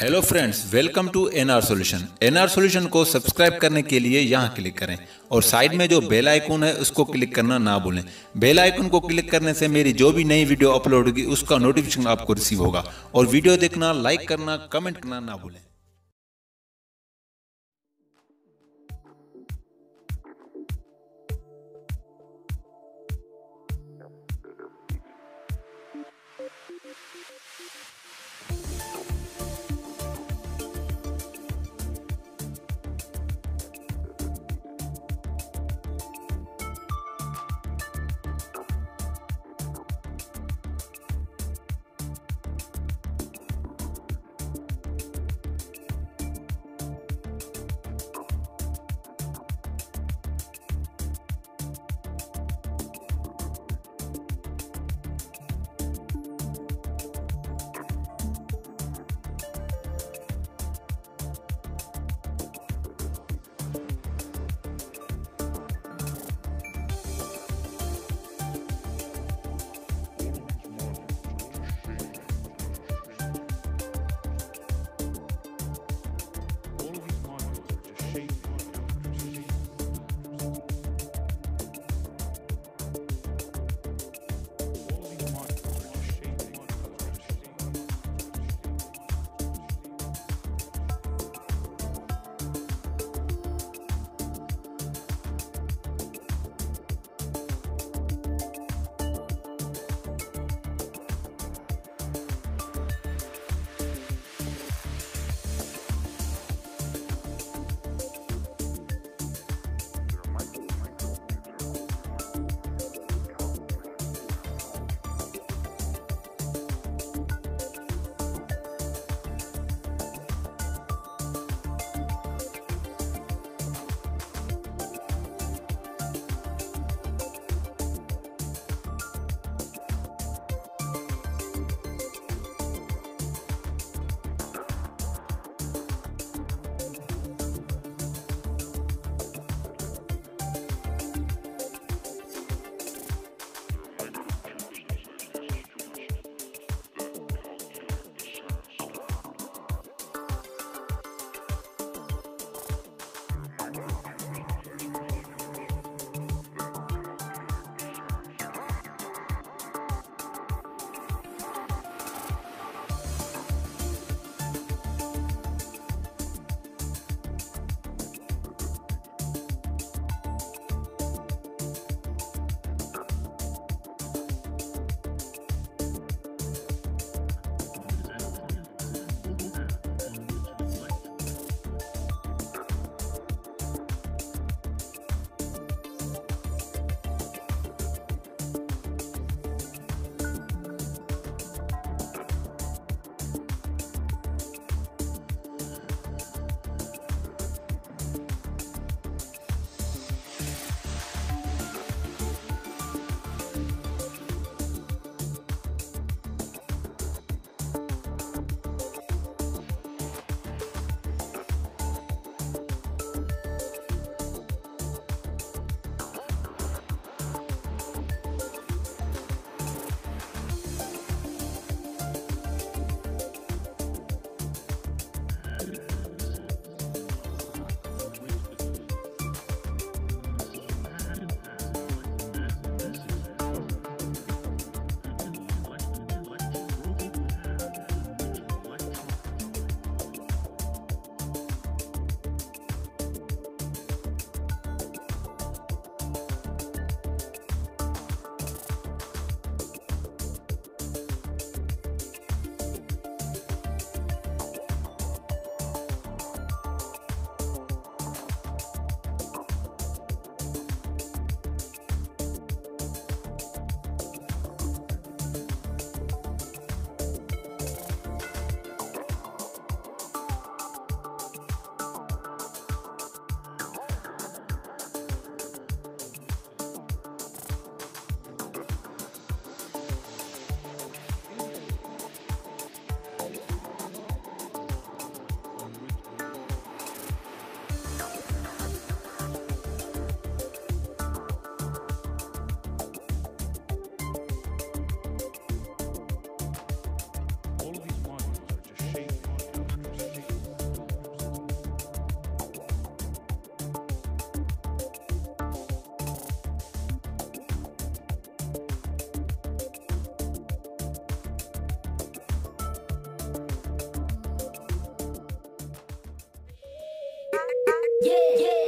Hello friends, welcome to NR solution. NR solution को subscribe करने के लिए यहां क्लिक करें और साइड में जो बेल आइकन है उसको क्लिक करना ना भूलें। बेल आइकन को क्लिक करने से मेरी जो भी नई वीडियो अपलोड होगी उसका नोटिफिकेशन आपको रिसीव होगा। और वीडियो देखना, लाइक करना, कमेंट करना ना भूलें। Yeah, yeah.